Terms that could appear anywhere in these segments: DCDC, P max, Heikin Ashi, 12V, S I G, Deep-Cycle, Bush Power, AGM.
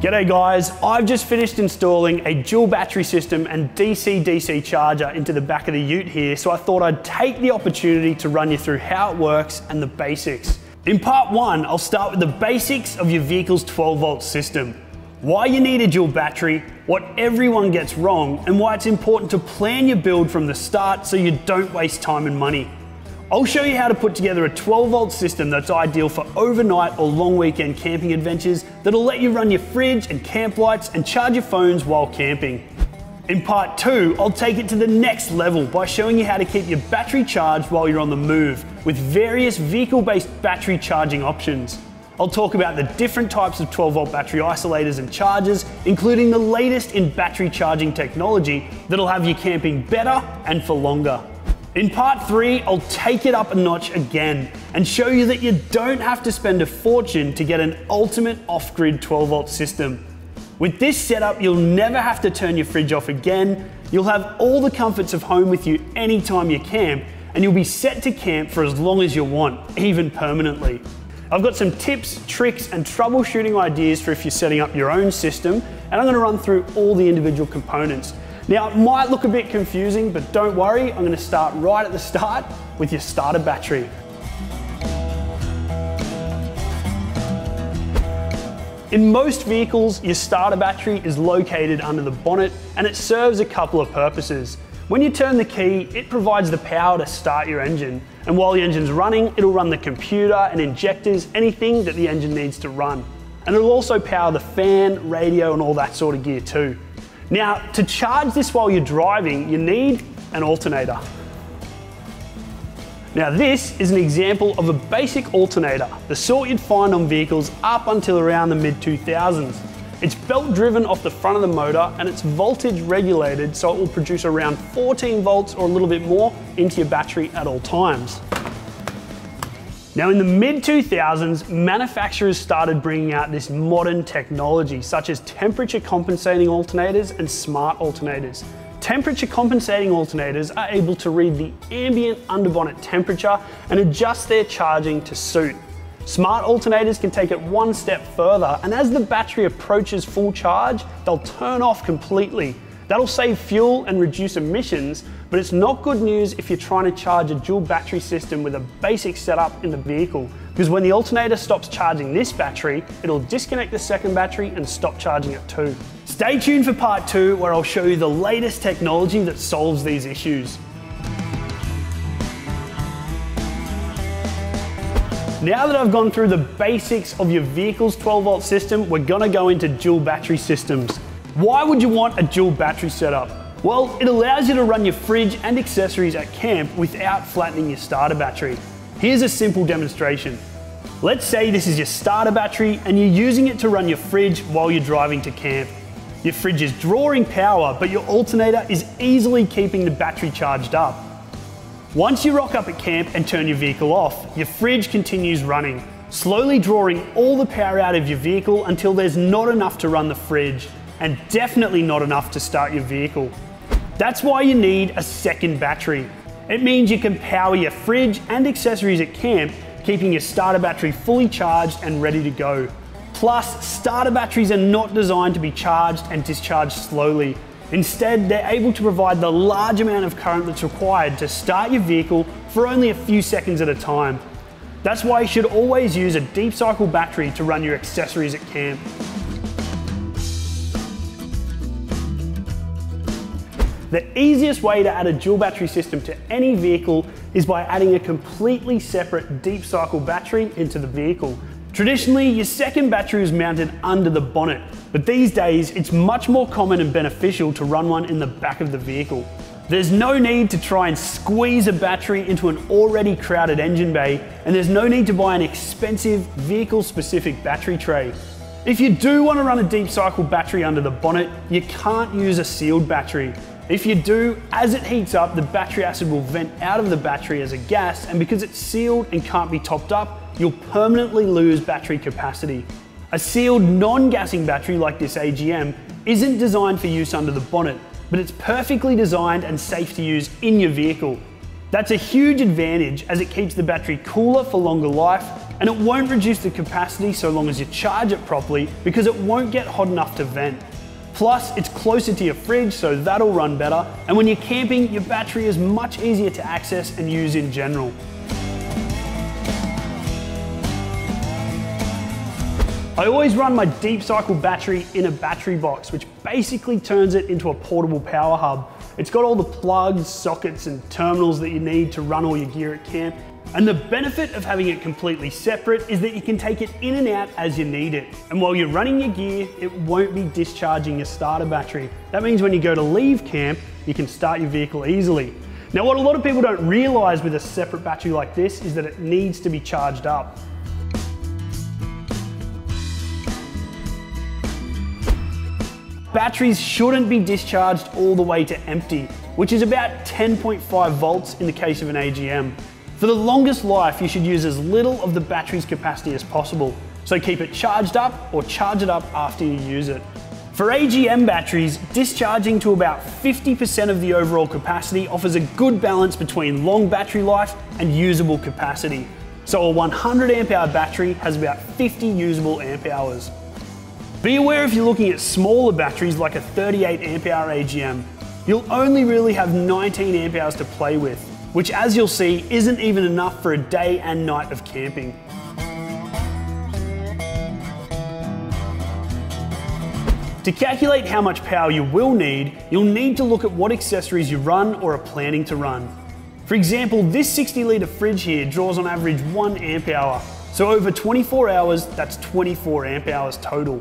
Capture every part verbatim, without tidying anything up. G'day guys, I've just finished installing a dual battery system and D C D C charger into the back of the ute here, so I thought I'd take the opportunity to run you through how it works and the basics. In part one, I'll start with the basics of your vehicle's twelve volt system, why you need a dual battery, what everyone gets wrong, and why it's important to plan your build from the start so you don't waste time and money. I'll show you how to put together a twelve volt system that's ideal for overnight or long weekend camping adventures that'll let you run your fridge and camp lights and charge your phones while camping. In part two, I'll take it to the next level by showing you how to keep your battery charged while you're on the move with various vehicle-based battery charging options. I'll talk about the different types of twelve volt battery isolators and chargers, including the latest in battery charging technology that'll have you camping better and for longer. In part three, I'll take it up a notch again and show you that you don't have to spend a fortune to get an ultimate off-grid twelve volt system. With this setup, you'll never have to turn your fridge off again, you'll have all the comforts of home with you anytime you camp, and you'll be set to camp for as long as you want, even permanently. I've got some tips, tricks, and troubleshooting ideas for if you're setting up your own system, and I'm going to run through all the individual components. Now, it might look a bit confusing, but don't worry, I'm gonna start right at the start with your starter battery. In most vehicles, your starter battery is located under the bonnet and it serves a couple of purposes. When you turn the key, it provides the power to start your engine. And while the engine's running, it'll run the computer and injectors, anything that the engine needs to run. And it'll also power the fan, radio, and all that sort of gear too. Now, to charge this while you're driving, you need an alternator. Now, this is an example of a basic alternator, the sort you'd find on vehicles up until around the mid two thousands. It's belt driven off the front of the motor and it's voltage regulated, so it will produce around fourteen volts or a little bit more into your battery at all times. Now, in the mid two thousands, manufacturers started bringing out this modern technology, such as temperature compensating alternators and smart alternators. Temperature compensating alternators are able to read the ambient underbonnet temperature and adjust their charging to suit. Smart alternators can take it one step further, and as the battery approaches full charge, they'll turn off completely. That'll save fuel and reduce emissions, but it's not good news if you're trying to charge a dual battery system with a basic setup in the vehicle, because when the alternator stops charging this battery, it'll disconnect the second battery and stop charging it too. Stay tuned for part two, where I'll show you the latest technology that solves these issues. Now that I've gone through the basics of your vehicle's twelve volt system, we're gonna go into dual battery systems. Why would you want a dual battery setup? Well, it allows you to run your fridge and accessories at camp without flattening your starter battery. Here's a simple demonstration. Let's say this is your starter battery and you're using it to run your fridge while you're driving to camp. Your fridge is drawing power, but your alternator is easily keeping the battery charged up. Once you rock up at camp and turn your vehicle off, your fridge continues running, slowly drawing all the power out of your vehicle until there's not enough to run the fridge, and definitely not enough to start your vehicle. That's why you need a second battery. It means you can power your fridge and accessories at camp, keeping your starter battery fully charged and ready to go. Plus, starter batteries are not designed to be charged and discharged slowly. Instead, they're able to provide the large amount of current that's required to start your vehicle for only a few seconds at a time. That's why you should always use a deep cycle battery to run your accessories at camp. The easiest way to add a dual battery system to any vehicle is by adding a completely separate deep cycle battery into the vehicle. Traditionally, your second battery is mounted under the bonnet, but these days it's much more common and beneficial to run one in the back of the vehicle. There's no need to try and squeeze a battery into an already crowded engine bay, and there's no need to buy an expensive vehicle-specific battery tray. If you do want to run a deep cycle battery under the bonnet, you can't use a sealed battery. If you do, as it heats up, the battery acid will vent out of the battery as a gas, and because it's sealed and can't be topped up, you'll permanently lose battery capacity. A sealed non-gassing battery like this A G M isn't designed for use under the bonnet, but it's perfectly designed and safe to use in your vehicle. That's a huge advantage as it keeps the battery cooler for longer life, And it won't reduce the capacity so long as you charge it properly, because it won't get hot enough to vent. Plus, it's closer to your fridge, so that'll run better. And when you're camping, your battery is much easier to access and use in general. I always run my deep cycle battery in a battery box, which basically turns it into a portable power hub. It's got all the plugs, sockets, and terminals that you need to run all your gear at camp. And the benefit of having it completely separate is that you can take it in and out as you need it. And while you're running your gear, it won't be discharging your starter battery. That means when you go to leave camp, you can start your vehicle easily. Now, what a lot of people don't realize with a separate battery like this is that it needs to be charged up. Batteries shouldn't be discharged all the way to empty, which is about ten point five volts in the case of an A G M. For the longest life, you should use as little of the battery's capacity as possible, so keep it charged up or charge it up after you use it. For A G M batteries, discharging to about fifty percent of the overall capacity offers a good balance between long battery life and usable capacity. So a one hundred amp hour battery has about fifty usable amp hours. Be aware if you're looking at smaller batteries like a thirty-eight amp hour A G M, you'll only really have nineteen amp hours to play with, which, as you'll see, isn't even enough for a day and night of camping. To calculate how much power you will need, you'll need to look at what accessories you run or are planning to run. For example, this sixty litre fridge here draws on average one amp hour, so over twenty-four hours, that's twenty-four amp hours total.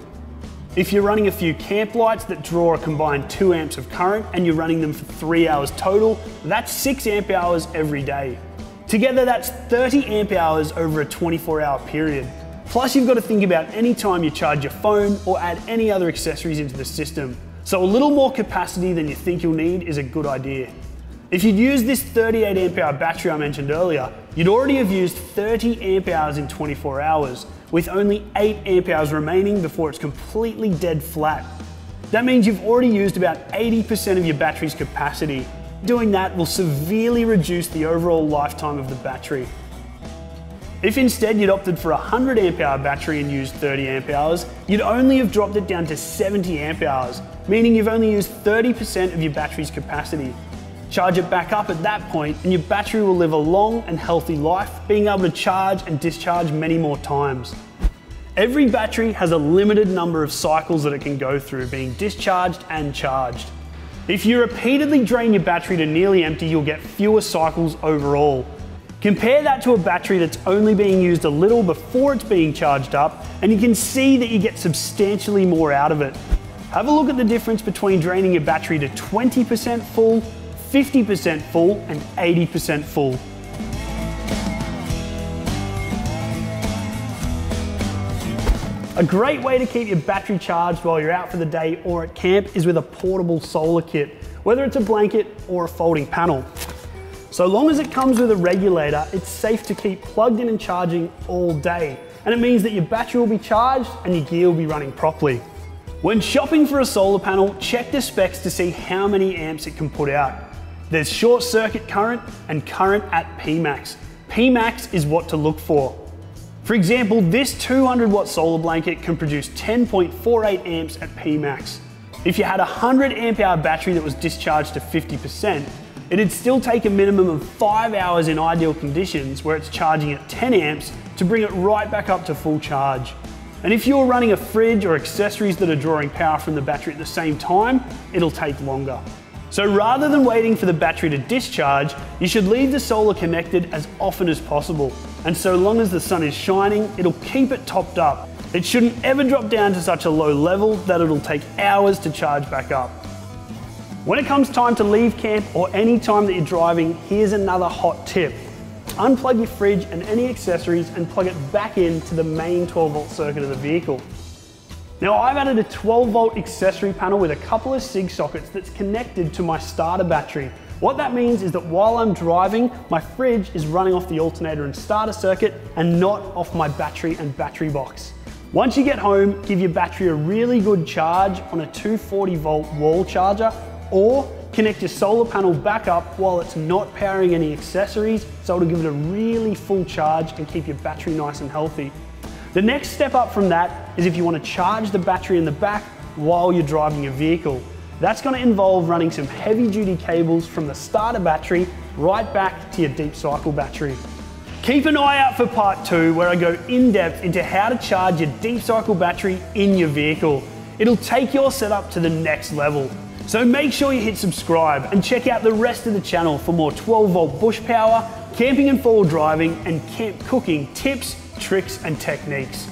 If you're running a few camp lights that draw a combined two amps of current and you're running them for three hours total, that's six amp hours every day. Together, that's thirty amp hours over a twenty-four hour period. Plus, you've got to think about any time you charge your phone or add any other accessories into the system. So a little more capacity than you think you'll need is a good idea. If you'd used this thirty-eight amp hour battery I mentioned earlier, you'd already have used thirty amp hours in twenty-four hours, with only eight amp hours remaining before it's completely dead flat. That means you've already used about eighty percent of your battery's capacity. Doing that will severely reduce the overall lifetime of the battery. If instead you'd opted for a one hundred amp hour battery and used thirty amp hours, you'd only have dropped it down to seventy amp hours, meaning you've only used thirty percent of your battery's capacity. Charge it back up at that point and your battery will live a long and healthy life, being able to charge and discharge many more times. Every battery has a limited number of cycles that it can go through, being discharged and charged. If you repeatedly drain your battery to nearly empty, you'll get fewer cycles overall. Compare that to a battery that's only being used a little before it's being charged up, and you can see that you get substantially more out of it. Have a look at the difference between draining your battery to twenty percent full, fifty percent full, and eighty percent full. A great way to keep your battery charged while you're out for the day or at camp is with a portable solar kit, whether it's a blanket or a folding panel. So long as it comes with a regulator, it's safe to keep plugged in and charging all day, and it means that your battery will be charged and your gear will be running properly. When shopping for a solar panel, check the specs to see how many amps it can put out. There's short circuit current and current at P max. P max is what to look for. For example, this two hundred watt solar blanket can produce ten point four eight amps at P max. If you had a one hundred amp hour battery that was discharged to fifty percent, it'd still take a minimum of five hours in ideal conditions where it's charging at ten amps to bring it right back up to full charge. And if you're running a fridge or accessories that are drawing power from the battery at the same time, it'll take longer. So rather than waiting for the battery to discharge, you should leave the solar connected as often as possible. And so long as the sun is shining, it'll keep it topped up. It shouldn't ever drop down to such a low level that it'll take hours to charge back up. When it comes time to leave camp or any time that you're driving, here's another hot tip. Unplug your fridge and any accessories and plug it back into the main twelve volt circuit of the vehicle. Now, I've added a twelve volt accessory panel with a couple of S I G sockets that's connected to my starter battery. What that means is that while I'm driving, my fridge is running off the alternator and starter circuit and not off my battery and battery box. Once you get home, give your battery a really good charge on a two hundred forty volt wall charger or Connect your solar panel back up while it's not powering any accessories, so it'll give it a really full charge and keep your battery nice and healthy. The next step up from that is if you want to charge the battery in the back while you're driving your vehicle. That's going to involve running some heavy duty cables from the starter battery right back to your deep cycle battery. Keep an eye out for part two, where I go in depth into how to charge your deep cycle battery in your vehicle. It'll take your setup to the next level. So make sure you hit subscribe and check out the rest of the channel for more twelve volt bush power, camping and four-wheel driving, and camp cooking tips, tricks and techniques.